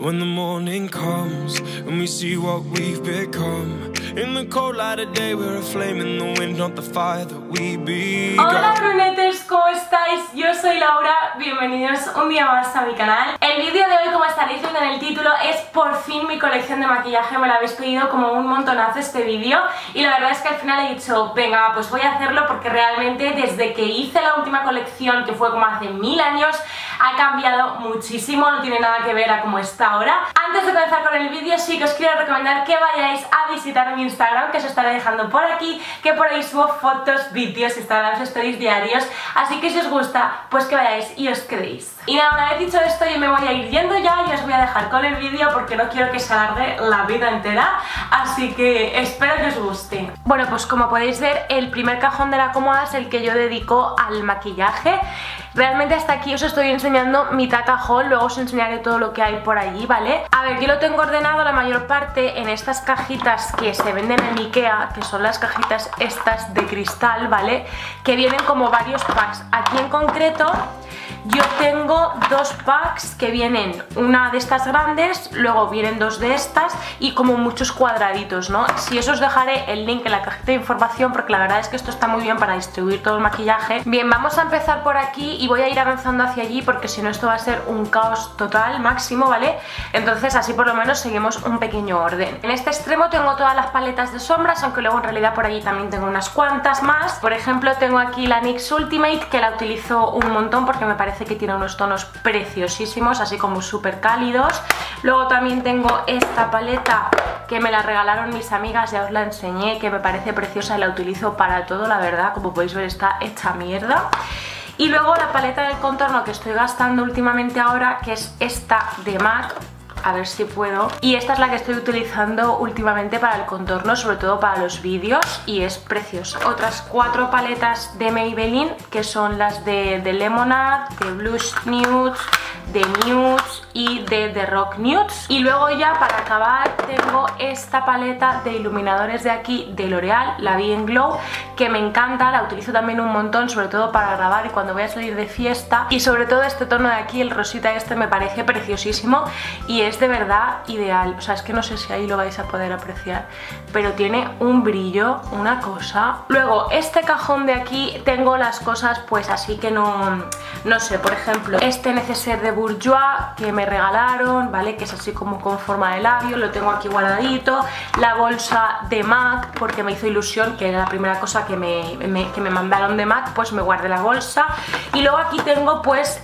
When the morning comes and we see what we've become, in the cold light of day we're a flame in the wind, not the fire that we began. Hola brunetes, ¿cómo estáis? Yo soy Laura, bienvenidos un día más a mi canal. El vídeo de hoy, como estaréis viendo en el título, es por fin mi colección de maquillaje. Me la habéis pedido como un montonazo este vídeo y la verdad es que al final he dicho, venga, pues voy a hacerlo, porque realmente desde que hice la última colección, que fue como hace 1000 años, ha cambiado muchísimo, no tiene nada que ver a cómo está ahora. Antes de comenzar con el vídeo, sí que os quiero recomendar que vayáis a visitar mi Instagram, que os estaré dejando por aquí, que por ahí subo fotos, vídeos, Instagrams, stories diarios, así que si os gusta, pues que vayáis y os quedéis. Y nada, una vez dicho esto, yo me voy a ir yendo ya y os voy a dejar con el vídeo porque no quiero que se alargue la vida entera, así que espero que os guste. Bueno, pues como podéis ver, el primer cajón de la cómoda es el que yo dedico al maquillaje. Realmente hasta aquí os estoy enseñando mitad cajón, luego os enseñaré todo lo que hay por allí, ¿vale? A ver, yo lo tengo ordenado la mayor parte en estas cajitas que se venden en Ikea, que son las cajitas estas de cristal, ¿vale? Que vienen como varios packs. Aquí en concreto yo tengo 2 packs que vienen una de estas grandes, luego vienen 2 de estas y como muchos cuadraditos, ¿no? Si eso, os dejaré el link en la cajita de información porque la verdad es que esto está muy bien para distribuir todo el maquillaje. Bien, vamos a empezar por aquí y voy a ir avanzando hacia allí porque si no esto va a ser un caos total máximo, ¿vale? Entonces así por lo menos seguimos un pequeño orden. En este extremo tengo todas las paletas de sombras, aunque luego en realidad por allí también tengo unas cuantas más. Por ejemplo, tengo aquí la NYX Ultimate, que la utilizo un montón porque me parece que tiene unos tonos preciosísimos, así como súper cálidos. Luego también tengo esta paleta que me la regalaron mis amigas, ya os la enseñé, que me parece preciosa y la utilizo para todo, la verdad, como podéis ver está hecha mierda. Y luego la paleta del contorno que estoy gastando últimamente ahora, que es esta de MAC, a ver si puedo. Y esta es la que estoy utilizando últimamente para el contorno, sobre todo para los vídeos, y es preciosa. Otras 4 paletas de Maybelline, que son las de Lemonade, de Blush Nudes, de Nudes y de The Rock Nudes. Y luego ya para acabar tengo esta paleta de iluminadores de aquí de L'Oréal, la Bien Glow, que me encanta, la utilizo también un montón, sobre todo para grabar y cuando voy a salir de fiesta. Y sobre todo este tono de aquí, el rosita este, me parece preciosísimo y es de verdad ideal. O sea, es que no sé si ahí lo vais a poder apreciar, pero tiene un brillo, una cosa. Luego este cajón de aquí tengo las cosas pues así que no sé, por ejemplo este neceser de Bourjois que me regalaron, ¿vale? Que es así como con forma de labio, lo tengo aquí guardadito. La bolsa de MAC, porque me hizo ilusión, que era la primera cosa que me mandaron de MAC, pues me guardé la bolsa. Y luego aquí tengo pues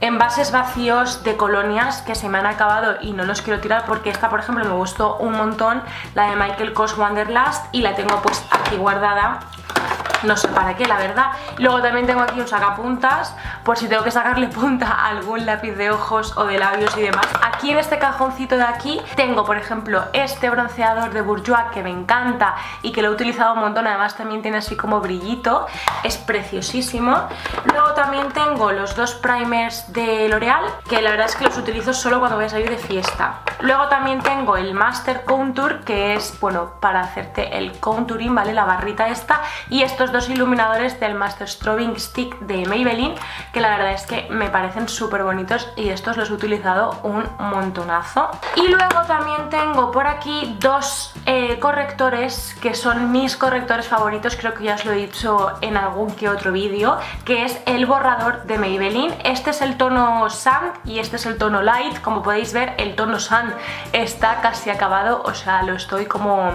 envases vacíos de colonias que se me han acabado y no los quiero tirar porque esta por ejemplo me gustó un montón, la de Michael Kors Wonderlast, y la tengo pues aquí guardada. No sé para qué, la verdad. Luego también tengo aquí un sacapuntas, por si tengo que sacarle punta a algún lápiz de ojos o de labios y demás. Aquí en este cajoncito de aquí tengo, por ejemplo, este bronceador de Bourjois que me encanta y que lo he utilizado un montón. Además también tiene así como brillito, es preciosísimo. Luego también tengo los 2 primers de L'Oréal, que la verdad es que los utilizo solo cuando voy a salir de fiesta. Luego también tengo el Master Contour, que es, bueno, para hacerte el contouring, ¿vale? La barrita esta. Y estos 2 iluminadores del Master Strobing Stick de Maybelline, que la verdad es que me parecen súper bonitos y estos los he utilizado un montonazo. Y luego también tengo por aquí 2 correctores que son mis correctores favoritos, creo que ya os lo he dicho en algún que otro vídeo, que es el borrador de Maybelline. Este es el tono Sand y este es el tono Light. Como podéis ver, el tono Sand está casi acabado, o sea, lo estoy como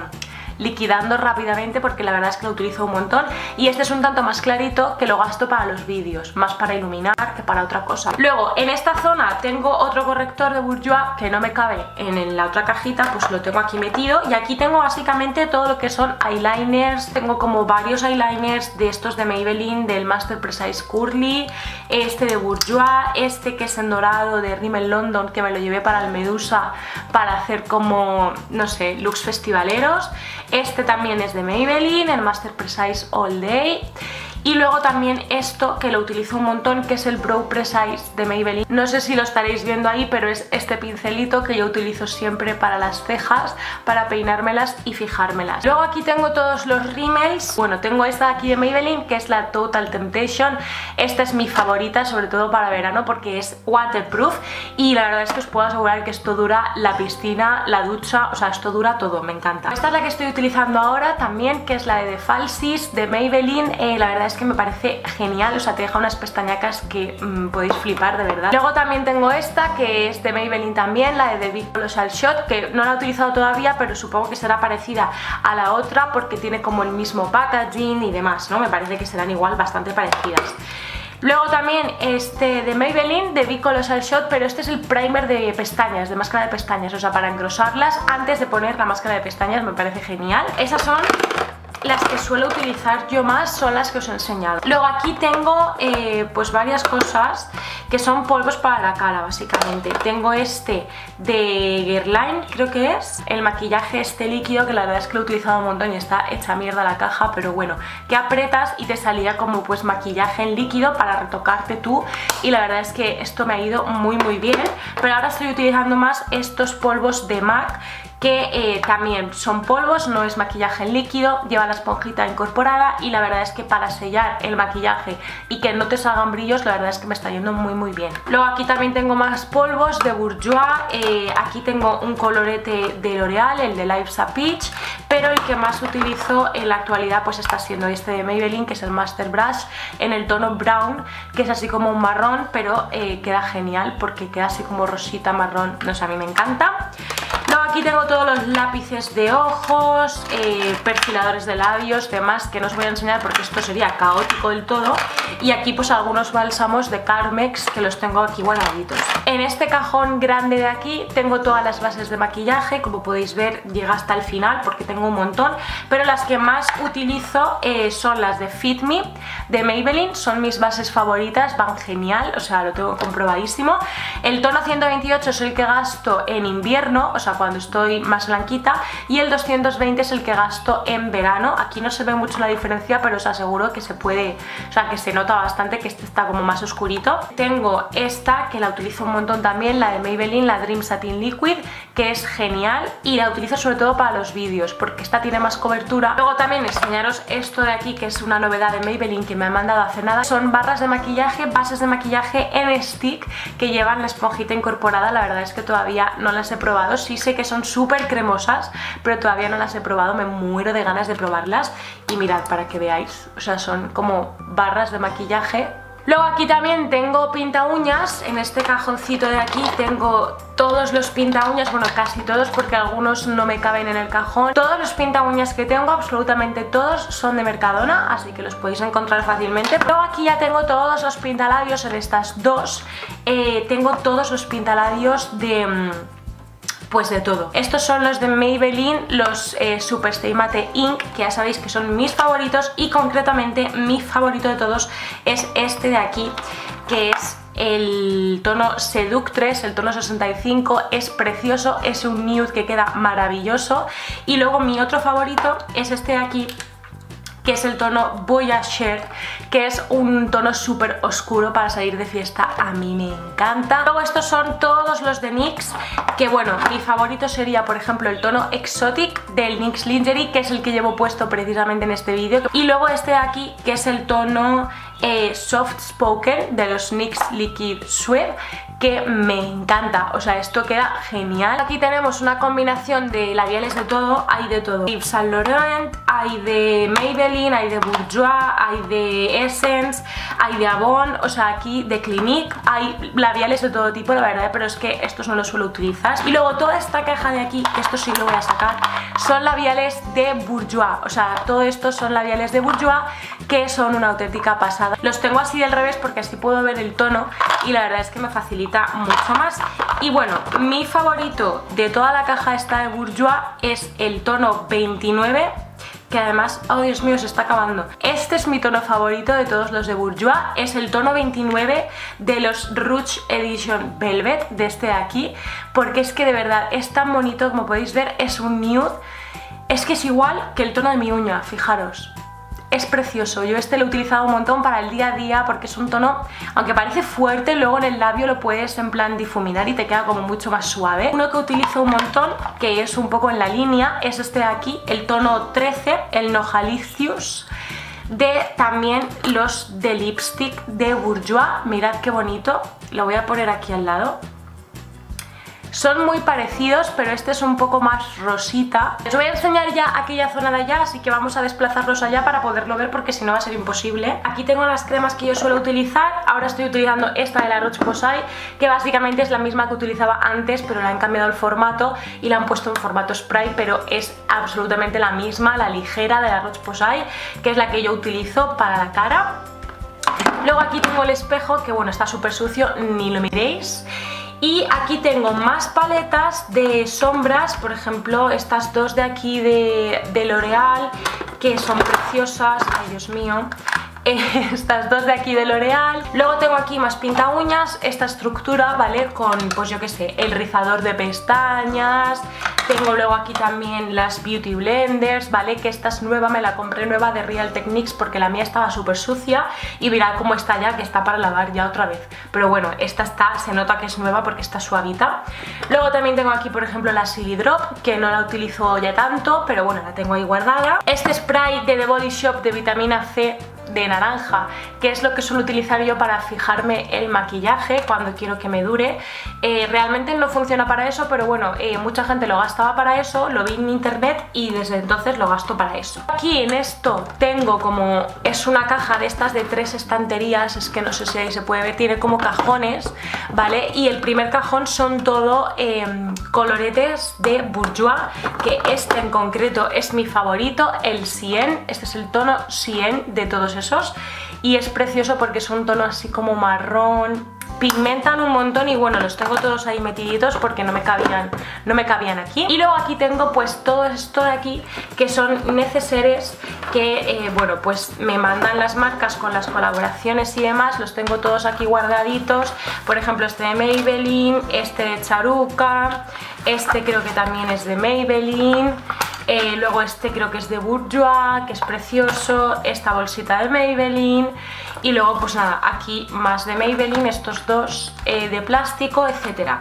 liquidando rápidamente porque la verdad es que lo utilizo un montón, y este es un tanto más clarito que lo gasto para los vídeos, más para iluminar que para otra cosa. Luego en esta zona tengo otro corrector de Bourjois que no me cabe en la otra cajita, pues lo tengo aquí metido. Y aquí tengo básicamente todo lo que son eyeliners, tengo como varios eyeliners de estos de Maybelline, del Master Precise Curly, este de Bourjois, este que es en dorado de Rimmel London, que me lo llevé para el Medusa para hacer como, no sé, looks festivaleros. Este también es de Maybelline, el Master Precise All Day. Y luego también esto, que lo utilizo un montón, que es el Brow Precise de Maybelline. No sé si lo estaréis viendo ahí, pero es este pincelito que yo utilizo siempre para las cejas, para peinármelas y fijármelas. Luego aquí tengo todos los rímels. Bueno, tengo esta aquí de Maybelline, que es la Total Temptation. Esta es mi favorita, sobre todo para verano, porque es waterproof. Y la verdad es que os puedo asegurar que esto dura la piscina, la ducha, o sea, esto dura todo, me encanta. Esta es la que estoy utilizando ahora también, que es la de The Falsies de Maybelline. La verdad es que me parece genial, o sea, te deja unas pestañacas que podéis flipar, de verdad. Luego también tengo esta, que es de Maybelline también, la de The Big Colossal Shot, que no la he utilizado todavía, pero supongo que será parecida a la otra porque tiene como el mismo packaging y demás, ¿no? Me parece que serán igual bastante parecidas. Luego también este de Maybelline, de Big Colossal Shot, pero este es el primer de pestañas, de máscara de pestañas, o sea, para engrosarlas antes de poner la máscara de pestañas, me parece genial. Esas son las que suelo utilizar yo más, son las que os he enseñado. Luego aquí tengo pues varias cosas que son polvos para la cara, básicamente. Tengo este de Guerlain, creo que es, el maquillaje este líquido, que la verdad es que lo he utilizado un montón y está hecha mierda la caja, pero bueno, que apretas y te salía como pues maquillaje en líquido para retocarte tú, y la verdad es que esto me ha ido muy muy bien. Pero ahora estoy utilizando más estos polvos de MAC, que también son polvos, no es maquillaje en líquido, lleva la esponjita incorporada y la verdad es que para sellar el maquillaje y que no te salgan brillos, la verdad es que me está yendo muy muy bien. Luego aquí también tengo más polvos de Bourjois, aquí tengo un colorete de L'Oréal, el de Life's a Peach, pero el que más utilizo en la actualidad pues está siendo este de Maybelline, que es el Master Brush en el tono brown, que es así como un marrón, pero queda genial porque queda así como rosita, marrón, no sé, a mí me encanta. Luego aquí tengo todos los lápices de ojos, perfiladores de labios, demás, que no os voy a enseñar porque esto sería caótico del todo. Y aquí pues algunos bálsamos de Carmex, que los tengo aquí guardaditos. En este cajón grande de aquí tengo todas las bases de maquillaje, como podéis ver llega hasta el final porque tengo un montón, pero las que más utilizo son las de Fit Me de Maybelline, son mis bases favoritas, van genial, o sea, lo tengo comprobadísimo. El tono 128 es el que gasto en invierno, o sea, cuando estoy más blanquita, y el 220 es el que gasto en verano. Aquí no se ve mucho la diferencia, pero os aseguro que se puede, o sea, que se nota bastante que este está como más oscurito. Tengo esta, que la utilizo un montón también, la de Maybelline, la Dream Satin Liquid, que es genial y la utilizo sobre todo para los vídeos porque esta tiene más cobertura. Luego también enseñaros esto de aquí, que es una novedad de Maybelline que me han mandado hace nada, son barras de maquillaje, bases de maquillaje en stick que llevan la esponjita incorporada. La verdad es que todavía no las he probado, sí sé que son súper cremosas, pero todavía no las he probado, me muero de ganas de probarlas. Y mirad, para que veáis, o sea, son como barras de maquillaje. Luego aquí también tengo pinta uñas, en este cajoncito de aquí tengo todos los pinta uñas, bueno, casi todos porque algunos no me caben en el cajón. Todos los pinta uñas que tengo, absolutamente todos, son de Mercadona, así que los podéis encontrar fácilmente. Luego aquí ya tengo todos los pintalabios en estas dos, tengo todos los pintalabios de... pues de todo. Estos son los de Maybelline, los Super Stay Matte Ink, que ya sabéis que son mis favoritos, y concretamente mi favorito de todos es este de aquí, que es el tono Seductress, el tono 65, es precioso, es un nude que queda maravilloso. Y luego mi otro favorito es este de aquí, que es el tono Voyager, que es un tono súper oscuro para salir de fiesta, a mí me encanta. Luego estos son todos los de NYX, que bueno, mi favorito sería por ejemplo el tono Exotic del NYX Lingerie, que es el que llevo puesto precisamente en este vídeo. Y luego este de aquí, que es el tono Soft Spoken de los NYX Liquid Suede, que me encanta, o sea, esto queda genial. Aquí tenemos una combinación de labiales de todo, hay de todo. Yves Saint Laurent, hay de Maybelline, hay de Bourjois, hay de Essence, hay de Avon, o sea, aquí de Clinique, hay labiales de todo tipo, la verdad, pero es que estos no los suelo utilizar. Y luego toda esta caja de aquí, que esto sí lo voy a sacar, son labiales de Bourjois, o sea, todo esto son labiales de Bourjois, que son una auténtica pasada. Los tengo así del revés porque así puedo ver el tono y la verdad es que me facilita mucho más. Y bueno, mi favorito de toda la caja esta de Bourjois es el tono 29, que además, oh Dios mío, se está acabando. Este es mi tono favorito de todos los de Bourjois, es el tono 29 de los Rouge Edition Velvet, de este de aquí, porque es que de verdad es tan bonito, como podéis ver, es un nude, es que es igual que el tono de mi uña, fijaros. Es precioso, yo este lo he utilizado un montón para el día a día porque es un tono, aunque parece fuerte, luego en el labio lo puedes en plan difuminar y te queda como mucho más suave. Uno que utilizo un montón, que es un poco en la línea, es este de aquí, el tono 13, el Nojalicious, de también los de lipstick de Bourjois. Mirad qué bonito, lo voy a poner aquí al lado. Son muy parecidos, pero este es un poco más rosita. Os voy a enseñar ya aquella zona de allá, así que vamos a desplazarlos allá para poderlo ver porque si no va a ser imposible. Aquí tengo las cremas que yo suelo utilizar. Ahora estoy utilizando esta de La Roche Posay, que básicamente es la misma que utilizaba antes, pero le han cambiado el formato y la han puesto en formato spray, pero es absolutamente la misma, la ligera de La Roche Posay, que es la que yo utilizo para la cara. Luego aquí tengo el espejo, que bueno, está súper sucio, ni lo miréis. Y aquí tengo más paletas de sombras, por ejemplo, estas dos de aquí de L'Oréal, que son preciosas, ay Dios mío, estas dos de aquí de L'Oréal. Luego tengo aquí más pinta uñas, esta estructura, ¿vale? Con, pues yo qué sé, el rizador de pestañas. Tengo luego aquí también las Beauty Blenders, ¿vale? Que esta es nueva, me la compré nueva de Real Techniques porque la mía estaba súper sucia. Y mirad cómo está ya, que está para lavar ya otra vez. Pero bueno, esta está, se nota que es nueva porque está suavita. Luego también tengo aquí, por ejemplo, la Silidrop, que no la utilizo ya tanto, pero bueno, la tengo ahí guardada. Este spray de The Body Shop de vitamina C de naranja, que es lo que suelo utilizar yo para fijarme el maquillaje cuando quiero que me dure. Realmente no funciona para eso, pero bueno, mucha gente lo gastaba para eso, lo vi en internet y desde entonces lo gasto para eso. Aquí en esto tengo como, es una caja de estas de 3 estanterías, es que no sé si ahí se puede ver, tiene como cajones, ¿vale? Y el primer cajón son todo coloretes de Bourjois, que este en concreto es mi favorito, el Cien, este es el tono Cien de todos esos y es precioso porque es un tono así como marrón, pigmentan un montón y bueno, los tengo todos ahí metiditos porque no me cabían aquí. Y luego aquí tengo pues todo esto de aquí que son neceseres que bueno, pues me mandan las marcas con las colaboraciones y demás, los tengo todos aquí guardaditos, por ejemplo este de Maybelline, este de Charuca, este creo que también es de Maybelline. Luego este creo que es de Bourjois, que es precioso, esta bolsita de Maybelline y luego pues nada, aquí más de Maybelline, estos dos de plástico, etcétera.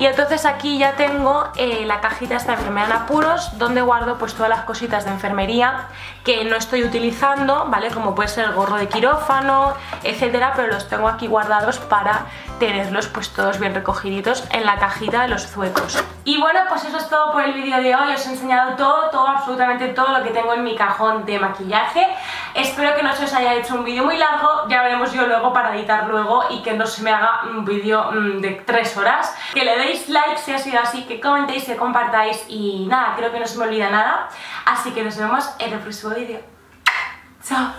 Y entonces aquí ya tengo la cajita esta de enfermedad en apuros, donde guardo pues todas las cositas de enfermería que no estoy utilizando, ¿vale? Como puede ser el gorro de quirófano, etcétera, pero los tengo aquí guardados para tenerlos pues todos bien recogiditos en la cajita de los zuecos. Y bueno, pues eso es todo por el vídeo de hoy, os he enseñado todo, absolutamente todo lo que tengo en mi cajón de maquillaje. Espero que no se os haya hecho un vídeo muy largo, ya veremos yo luego para editar luego y que no se me haga un vídeo de 3 horas. Que le deis like si ha sido así, que comentéis, que compartáis y nada, creo que no se me olvida nada. Así que nos vemos en el próximo vídeo. ¡Chao!